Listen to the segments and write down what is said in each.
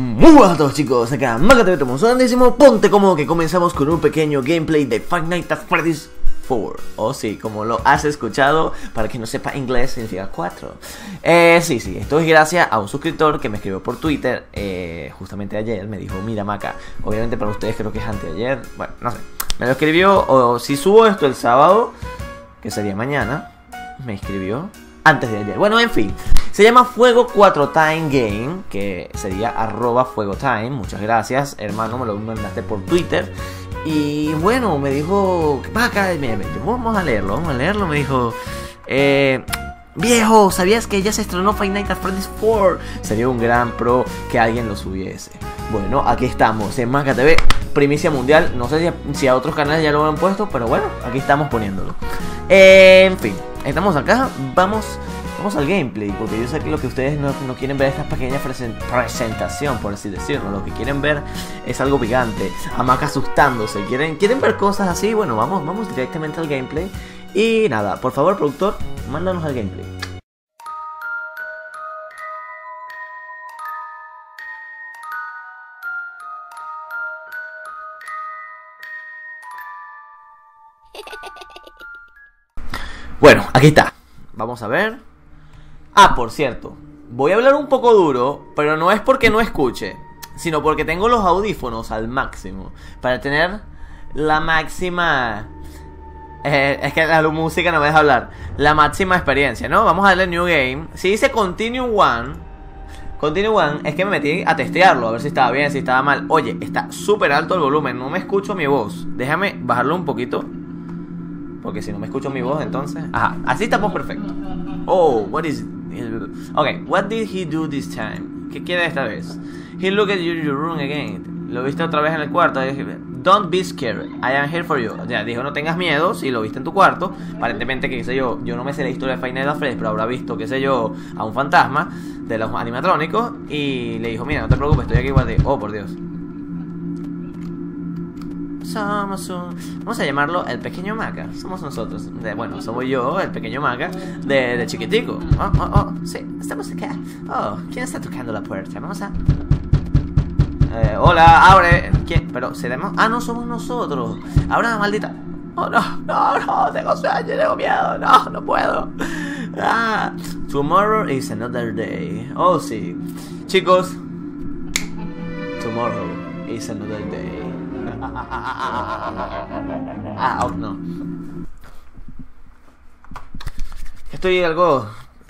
Muy buenas a todos, chicos, acá Maca TV, como son, decimos, ponte cómodo que comenzamos con un pequeño gameplay de Five Nights At Freddy's 4. Oh sí, como lo has escuchado, para quien no sepa inglés significa 4. Sí, esto es gracias a un suscriptor que me escribió por Twitter justamente ayer, me dijo, mira Maca, obviamente para ustedes creo que es anteayer, bueno, no sé. Me lo escribió, o si subo esto el sábado, que sería mañana, me escribió antes de ayer. Bueno, en fin. Se llama Fuego 4 Time Game, que sería @Fuego Time. Muchas gracias, hermano, me lo mandaste por Twitter. Y bueno, me dijo, vamos a leerlo. Me dijo, viejo, ¿sabías que ya se estrenó Five Nights at Freddy's 4? Sería un gran pro que alguien lo subiese. Bueno, aquí estamos en Maca TV, primicia mundial. No sé si a otros canales ya lo han puesto, pero bueno, aquí estamos poniéndolo. En fin, estamos acá, vamos al gameplay, porque yo sé que lo que ustedes no quieren ver es esta pequeña presentación, por así decirlo. Lo que quieren ver es algo picante, a Maca asustándose. ¿Quieren ver cosas así? Bueno, vamos directamente al gameplay. Y nada, por favor, productor, mándanos al gameplay. Bueno, aquí está. Vamos a ver. Ah, por cierto, voy a hablar un poco duro, pero no es porque no escuche, sino porque tengo los audífonos al máximo, para tener la máxima... es que la música no me deja hablar. La máxima experiencia, ¿no? Vamos a darle New Game. Si dice Continue One, es que me metí a testearlo, a ver si estaba bien, si estaba mal. Oye, está súper alto el volumen, no me escucho mi voz. Déjame bajarlo un poquito, porque si no me escucho mi voz, entonces... Ajá, así estamos perfectos. Oh, what is... Ok, what did he do this time? ¿Qué quiere esta vez? He looked at your room again. Lo viste otra vez en el cuarto. Don't be scared, I am here for you. O sea, dijo no tengas miedo si lo viste en tu cuarto. Aparentemente, que qué sé yo, yo no me sé la historia de Five Nights at Freddy's, pero habrá visto, qué sé yo, a un fantasma de los animatrónicos. Y le dijo, mira, no te preocupes, estoy aquí igual de... Oh, por Dios. Somos un... Vamos a llamarlo el pequeño Maca. Somos nosotros. Bueno, somos yo, el pequeño Maca de chiquitico. Oh, sí, estamos acá. Oh, ¿quién está tocando la puerta? Vamos a... hola, abre. ¿Quién? Pero seremos... Ah, no, somos nosotros. Ahora, maldita... Oh, no, tengo sueño, tengo miedo. No puedo. Ah, tomorrow is another day. Oh, sí. Chicos, tomorrow is another day. No. Estoy algo...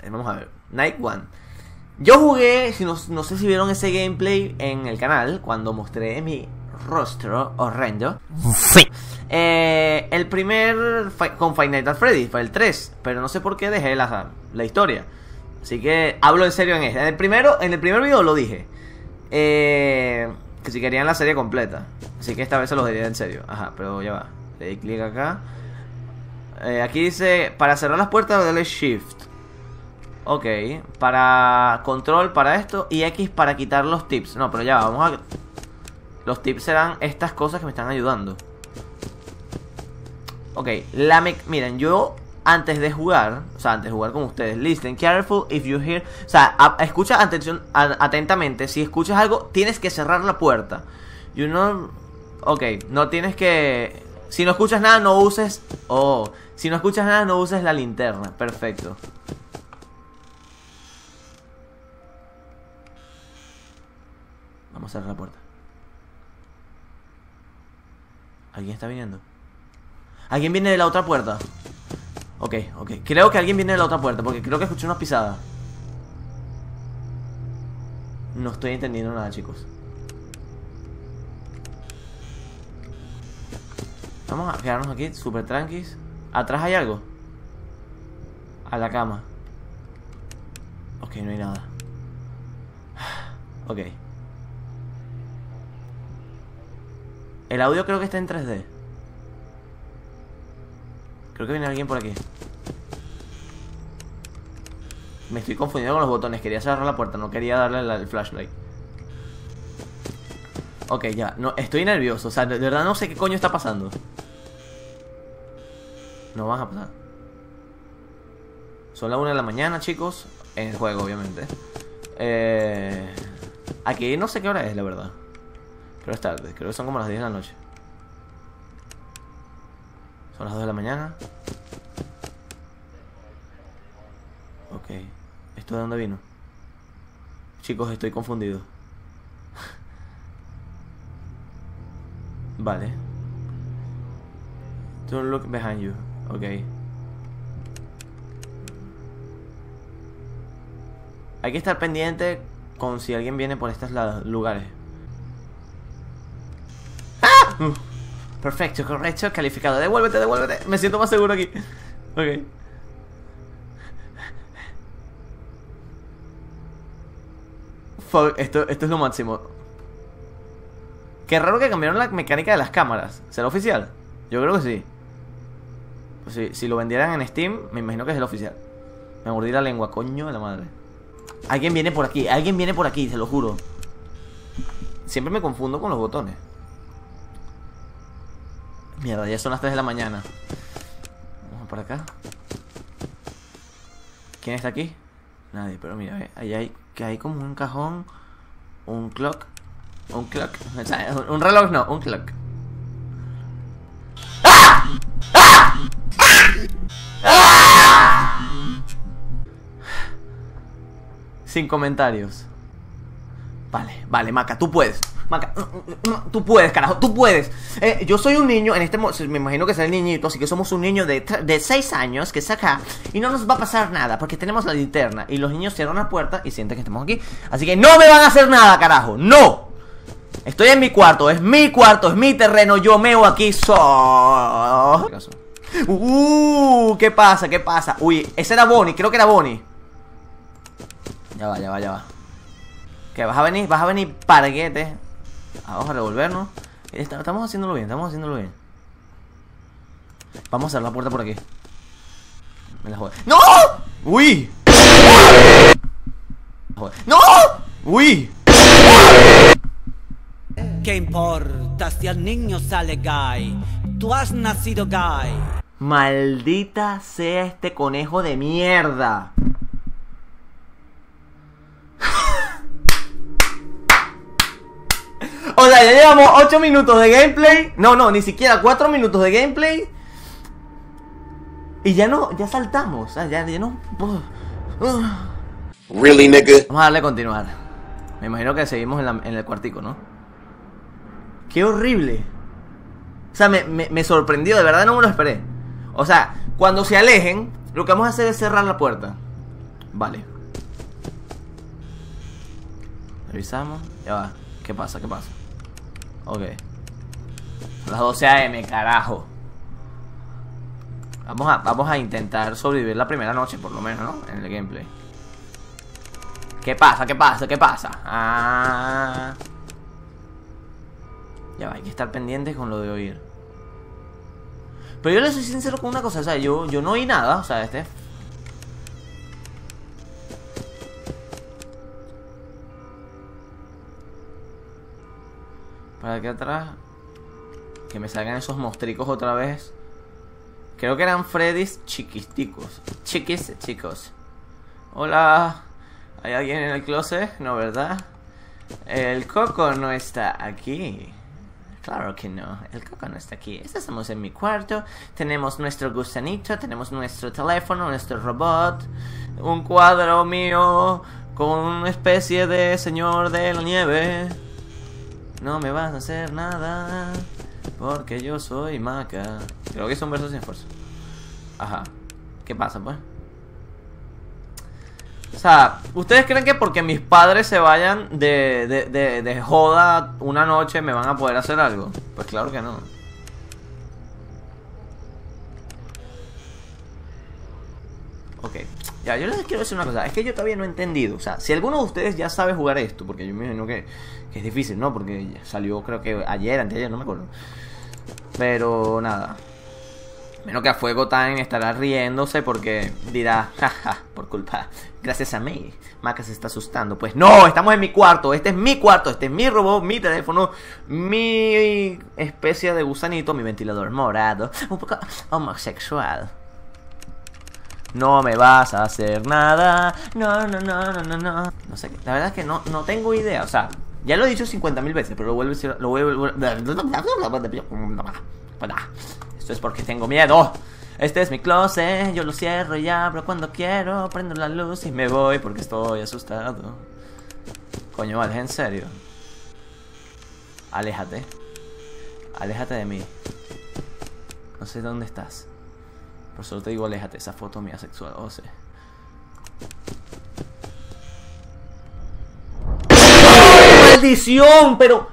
Vamos a ver. Night One. Yo jugué, no sé si vieron ese gameplay en el canal, cuando mostré mi rostro horrendo. Sí. El primer con Five Nights at Freddy fue el 3, pero no sé por qué dejé la historia. Así que hablo en serio en este. En el primer video lo dije. Que si querían la serie completa. Así que esta vez se los diría en serio. Ajá, pero ya va. Le di clic acá. Aquí dice, para cerrar las puertas, dale Shift. Ok, para Control para esto y X para quitar los tips. No, pero ya va, vamos a... Los tips serán estas cosas que me están ayudando. Ok, miren, yo antes de jugar, o sea, antes de jugar con ustedes, listen careful if you hear... O sea, escucha atentamente, si escuchas algo, tienes que cerrar la puerta. You know... Ok, no tienes que... Si no escuchas nada, no uses... Oh, si no escuchas nada, no uses la linterna. Perfecto. Vamos a cerrar la puerta. ¿Alguien está viniendo? ¿Alguien viene de la otra puerta? Ok. Creo que alguien viene de la otra puerta, porque creo que escuché unas pisadas. No estoy entendiendo nada, chicos. Vamos a quedarnos aquí, súper tranquis. ¿Atrás hay algo? A la cama. Ok, no hay nada. Ok. El audio creo que está en 3D. Creo que viene alguien por aquí. Me estoy confundiendo con los botones. Quería cerrar la puerta, no quería darle el flashlight. Ok, ya, no, estoy nervioso. O sea, de verdad no sé qué coño está pasando. No vas a pasar. Son las 1 de la mañana, chicos. En el juego, obviamente. A que no sé qué hora es, la verdad. Creo que es tarde, creo que son como las 10 de la noche. Son las 2 de la mañana. Ok. ¿Esto de dónde vino? Chicos, estoy confundido. Vale. Don't look behind you. Ok. Hay que estar pendiente con si alguien viene por estos lugares. ¡Ah! Perfecto, correcto, calificado. Devuélvete, devuélvete. Me siento más seguro aquí. Ok. Fuck, esto es lo máximo. Qué raro que cambiaron la mecánica de las cámaras. ¿Será oficial? Yo creo que sí. Pues sí, si lo vendieran en Steam, me imagino que es el oficial. Me mordí la lengua, coño de la madre. Alguien viene por aquí, alguien viene por aquí, se lo juro. Siempre me confundo con los botones. Mierda, ya son las 3 de la mañana. Vamos por acá. ¿Quién está aquí? Nadie, pero mira, ahí hay que hay como un cajón, un clock, un reloj no, un clock. ¡Ah! ¡Ah! ¡Ah! ¡Ah! Sin comentarios. Vale, vale, Maca, tú puedes. Maca, tú puedes, carajo, tú puedes. Yo soy un niño, en este me imagino que es el niñito, así que somos un niño de 6 años que está acá y no nos va a pasar nada porque tenemos la linterna y los niños cierran la puerta y sienten que estamos aquí. Así que no me van a hacer nada, carajo, no. Estoy en mi cuarto, es mi cuarto, es mi terreno, yo meo aquí solo. ¿Qué pasa? ¿Qué pasa? Uy, esa era Bonnie, creo que era Bonnie. Ya va, ya va, ya va. Que vas a venir, parguete. Vamos a revolvernos. Estamos haciéndolo bien, estamos haciéndolo bien. Vamos a hacer la puerta por aquí. Me la joder. ¡No! ¡Uy! ¡No! ¡Uy! ¿Qué importa si al niño sale gay? Tú has nacido gay. Maldita sea este conejo de mierda. O sea, ya llevamos 8 minutos de gameplay. No, no, ni siquiera 4 minutos de gameplay. Y ya no, ya saltamos. Ya no. Really, nigga. Vamos a darle a continuar. Me imagino que seguimos en el cuartico, ¿no? Qué horrible. O sea, me sorprendió, de verdad no me lo esperé. O sea, cuando se alejen, lo que vamos a hacer es cerrar la puerta. Vale. Revisamos. Ya va. ¿Qué pasa? ¿Qué pasa? Ok. Las 12 AM, carajo. Vamos a intentar sobrevivir la primera noche, por lo menos, ¿no? En el gameplay. ¿Qué pasa? ¿Qué pasa? ¿Qué pasa? Ah. Ya va, hay que estar pendientes con lo de oír. Pero yo le soy sincero con una cosa, o sea, yo no oí nada, o sea, Para aquí atrás. Que me salgan esos mostricos otra vez. Creo que eran Freddy's chiquiticos. Chicos. Hola. ¿Hay alguien en el closet? No, ¿verdad? El coco no está aquí. Claro que no, el coco no está aquí. Estamos en mi cuarto. Tenemos nuestro gusanito, tenemos nuestro teléfono, nuestro robot. Un cuadro mío con una especie de señor de la nieve. No me vas a hacer nada, porque yo soy Maca. Creo que es un verso sin esfuerzo. Ajá. ¿Qué pasa, pues? O sea, ¿ustedes creen que porque mis padres se vayan de joda una noche me van a poder hacer algo? Pues claro que no. Ok. Ya, yo les quiero decir una cosa. Es que yo todavía no he entendido. O sea, si alguno de ustedes ya sabe jugar esto, porque yo me imagino que es difícil, ¿no? Porque salió creo que ayer, anteayer, no me acuerdo. Pero nada. Menos que a Fuego Time estará riéndose porque dirá, jaja, por culpa. Gracias a mí, Maca se está asustando. Pues no, estamos en mi cuarto. Este es mi cuarto, este es mi robot, mi teléfono, mi especie de gusanito, mi ventilador morado. Un poco homosexual. No me vas a hacer nada. No. No sé, la verdad es que no tengo idea. O sea, ya lo he dicho 50.000 veces, pero lo vuelvo a decir. Esto es porque tengo miedo. Este es mi closet, yo lo cierro y abro cuando quiero. Prendo la luz y me voy porque estoy asustado. Coño, vale, en serio. Aléjate. Aléjate de mí. No sé dónde estás. Por eso te digo, aléjate. Esa foto mía sexual, o sea. ¡Maldición! Pero...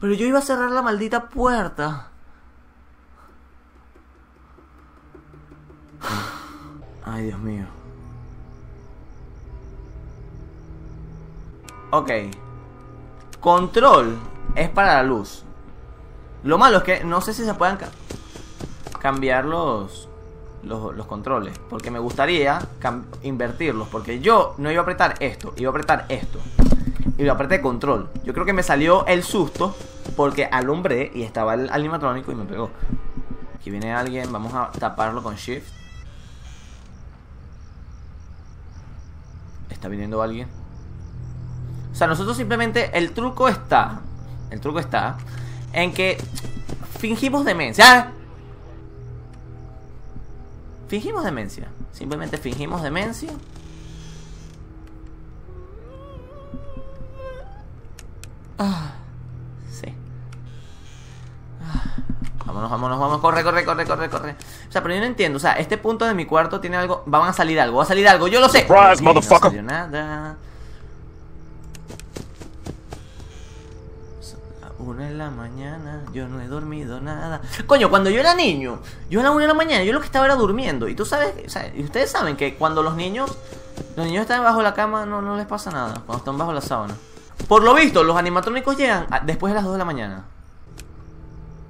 pero yo iba a cerrar la maldita puerta. Ay, Dios mío. Ok. Control es para la luz. Lo malo es que no sé si se puedan cambiar los controles. Porque me gustaría invertirlos. Porque yo no iba a apretar esto. Iba a apretar esto. Y lo apreté control. Yo creo que me salió el susto porque alumbré y estaba el animatrónico y me pegó. Aquí viene alguien. Vamos a taparlo con shift. Está viniendo alguien. O sea, nosotros simplemente... El truco está en que fingimos demencia. Fingimos demencia. Simplemente fingimos demencia. Sí. Vámonos. Corre. O sea, pero yo no entiendo. O sea, este punto de mi cuarto tiene algo. Van a salir algo. Va a salir algo. Yo lo sé. Surprise, no salió nada. 1 de la mañana. Yo no he dormido nada. Coño, cuando yo era niño, yo a la 1 de la mañana, yo lo que estaba era durmiendo. Y tú sabes, o sea, y ustedes saben que cuando los niños están bajo la cama, no les pasa nada. Cuando están bajo la sábana. Por lo visto, los animatrónicos llegan después de las 2 de la mañana.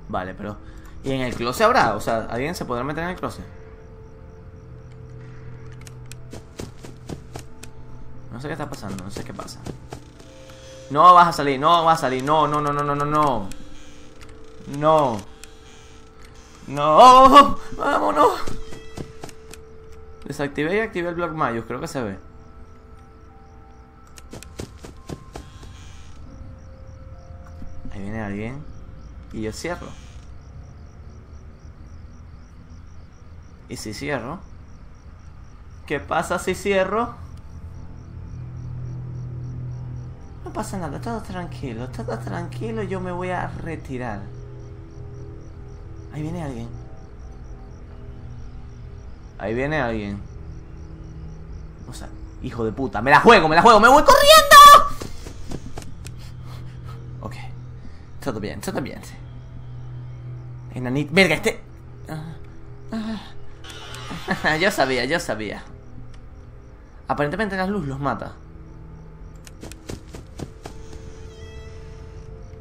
Vale, pero... ¿y en el closet habrá? O sea, ¿alguien se podrá meter en el closet? No sé qué está pasando, no sé qué pasa. No vas a salir, no. No. No, vámonos. Desactivé y activé el Block Mayus, creo que se ve. Ahí viene alguien. Y yo cierro. ¿Y si cierro? ¿Qué pasa si cierro? No pasa nada, todo tranquilo. Yo me voy a retirar. Ahí viene alguien. O sea, hijo de puta, me la juego, me voy corriendo. Todo bien. Enanito. Verga, este. Yo sabía. Aparentemente la luz los mata.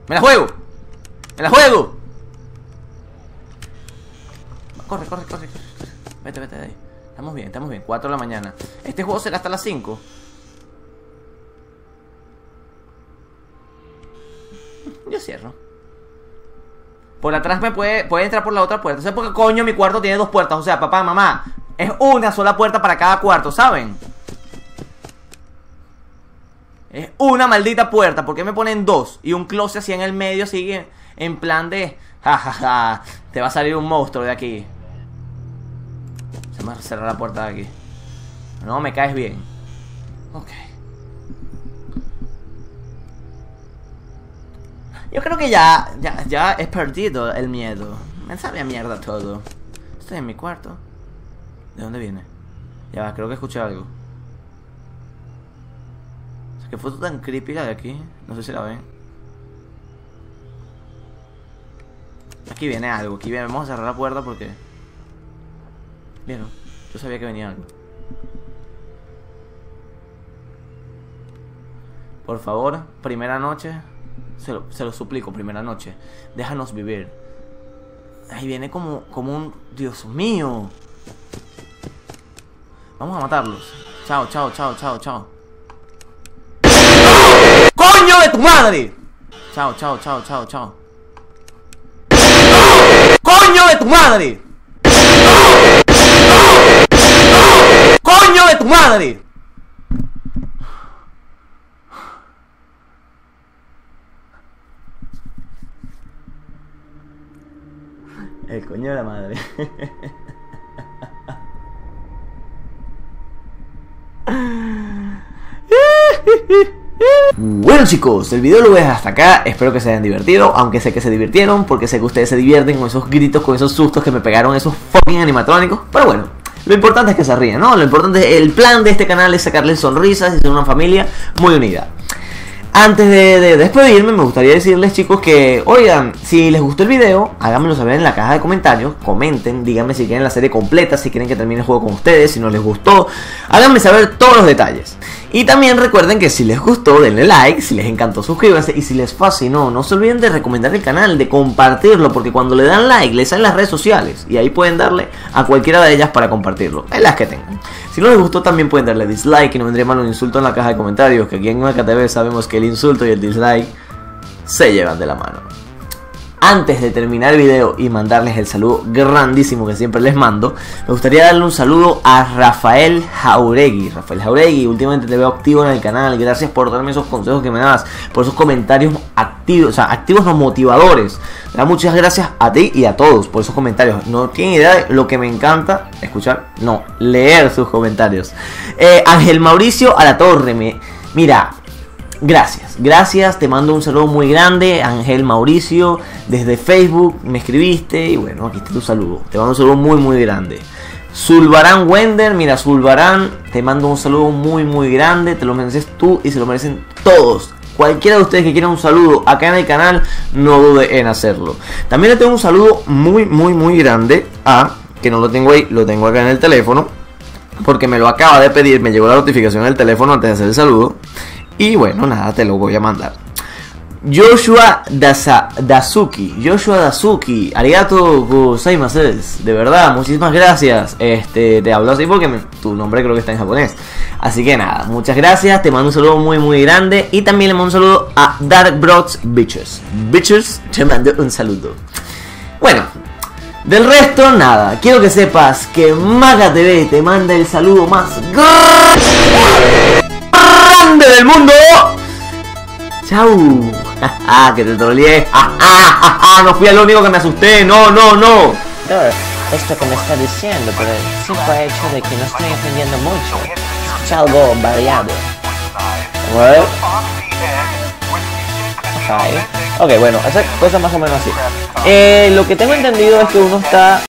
¡Me la juego! Corre. Vete de ahí. Estamos bien. 4 de la mañana. Este juego será hasta las 5. Yo cierro. Por atrás me puede entrar por la otra puerta. O sea, porque coño mi cuarto tiene 2 puertas. O sea, papá, mamá, es una sola puerta para cada cuarto, ¿saben? Es una maldita puerta. ¿Por qué me ponen 2? Y un closet así en el medio, así en plan de jajaja, te va a salir un monstruo de aquí. Se me va a cerrar la puerta de aquí. No, me caes bien. Ok. Yo creo que ya he perdido el miedo. Me sabe a mierda todo. Estoy en mi cuarto. ¿De dónde viene? Ya va, creo que escuché algo. O sea, qué foto tan creepy la de aquí. No sé si la ven. Aquí viene algo. Aquí viene. Vamos a cerrar la puerta porque... ¿vieron? Yo sabía que venía algo. Por favor, primera noche... Se lo suplico, primera noche. Déjanos vivir. Ahí viene como un... Dios mío. Vamos a matarlos. Chao. coño de tu madre. Chao, chao, chao, chao, chao. ¡Coño de tu madre! ¡Coño de tu madre! El coño de la madre. Bueno chicos, el video lo voy a dejar hasta acá. Espero que se hayan divertido, aunque sé que se divirtieron, porque sé que ustedes se divierten con esos gritos, con esos sustos que me pegaron esos fucking animatrónicos. Pero bueno, lo importante es que se ríen, ¿no? Lo importante, el plan de este canal es sacarles sonrisas y ser una familia muy unida. Antes de despedirme, me gustaría decirles chicos que, oigan, si les gustó el video, háganmelo saber en la caja de comentarios. Comenten, díganme si quieren la serie completa, si quieren que termine el juego con ustedes, si no les gustó. Háganme saber todos los detalles. Y también recuerden que si les gustó, denle like, si les encantó, suscríbanse. Y si les fascinó, no se olviden de recomendar el canal, de compartirlo, porque cuando le dan like, les salen las redes sociales. Y ahí pueden darle a cualquiera de ellas para compartirlo, en las que tengan. Si no les gustó, también pueden darle dislike y no vendría mal un insulto en la caja de comentarios, que aquí en Maca TV sabemos que el insulto y el dislike se llevan de la mano. Antes de terminar el video y mandarles el saludo grandísimo que siempre les mando, me gustaría darle un saludo a Rafael Jauregui. Rafael Jauregui, últimamente te veo activo en el canal. Gracias por darme esos consejos que me das, por esos comentarios activos, o sea, activos no motivadores. Muchas gracias a ti y a todos por esos comentarios. No tienen idea de lo que me encanta escuchar, no, leer sus comentarios. Ángel Mauricio Alatorre, mira... Gracias, gracias, te mando un saludo muy grande, Ángel Mauricio, desde Facebook me escribiste y bueno, aquí está tu saludo, te mando un saludo muy muy grande. Sulbarán Wender, mira Sulbarán, te mando un saludo muy muy grande, te lo mereces tú y se lo merecen todos. Cualquiera de ustedes que quiera un saludo acá en el canal, no dude en hacerlo. También le tengo un saludo muy muy muy grande a, que no lo tengo ahí, lo tengo acá en el teléfono, porque me lo acaba de pedir, me llegó la notificación en el teléfono antes de hacer el saludo. Y bueno, nada, te lo voy a mandar. Yoshua Dasuki. Yoshua Dasuki. Arigato gozaimasu. De verdad, muchísimas gracias. Te hablo así porque tu nombre creo que está en japonés. Así que nada, muchas gracias. Te mando un saludo muy muy grande. Y también le mando un saludo a Dark Brothers Bitches. Bitches, te mando un saludo. Bueno, del resto nada. Quiero que sepas que Maca TV te manda el saludo más del mundo. Chau. Que te troleé. No fui el único que me asusté. No. Esto que me está diciendo por el simple hecho de que no estoy entendiendo mucho. Es algo variable. Well. Ok, bueno, esa cosa más o menos así. Lo que tengo entendido es que uno está